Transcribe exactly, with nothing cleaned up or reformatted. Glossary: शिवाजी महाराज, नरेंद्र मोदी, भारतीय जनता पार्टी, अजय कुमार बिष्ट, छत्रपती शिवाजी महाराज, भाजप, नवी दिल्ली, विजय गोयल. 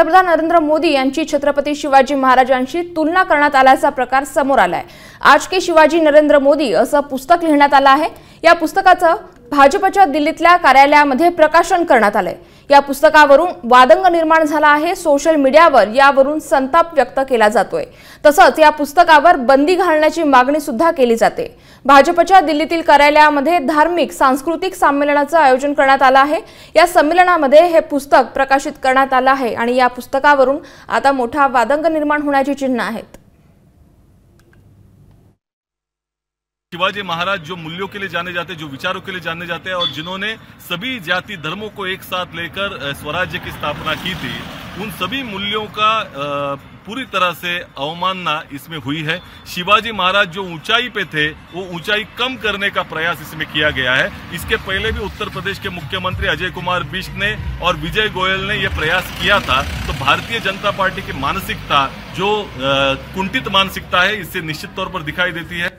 पंतप्रधान नरेंद्र मोदी यांची छत्रपती शिवाजी महाराजांशी तुलना करण्यात आल्याचा प्रकार समोर आलाय। आज के शिवाजी नरेंद्र मोदी असं पुस्तक लिहिण्यात आलं आहे। या पुस्तकाचं भाजपच्या दिल्लीतल्या कार्यालयामध्ये प्रकाशन करण्यात आलंय। या पुस्तकावरून वादंग निर्माण झाला आहे। सोशल मीडियावर यावरून संताप व्यक्त केला जातोय। तसंच या पुस्तकावर बंदी घालण्याची मागणी सुद्धा केली जाते। भाजपच्या दिल्लीतील कार्यालयामध्ये धार्मिक सांस्कृतिक संमेलनाचं आयोजन करण्यात आलं आहे। या संमेलनामध्ये हे पुस्तक प्रकाशित करण्यात आलं आहे आणि या पुस्तकावरून आता मोठा वादंग निर्माण होण्याची चिन्ह आहेत। शिवाजी महाराज जो मूल्यों के लिए जाने जाते, जो विचारों के लिए जाने जाते हैं और जिन्होंने सभी जाति धर्मों को एक साथ लेकर स्वराज्य की स्थापना की थी, उन सभी मूल्यों का पूरी तरह से अवमानना इसमें हुई है। शिवाजी महाराज जो ऊंचाई पे थे, वो ऊंचाई कम करने का प्रयास इसमें किया गया है। इसके पहले भी उत्तर प्रदेश के मुख्यमंत्री अजय कुमार बिष्ट ने और विजय गोयल ने यह प्रयास किया था। तो भारतीय जनता पार्टी की मानसिकता जो कुंठित मानसिकता है, इससे निश्चित तौर पर दिखाई देती है।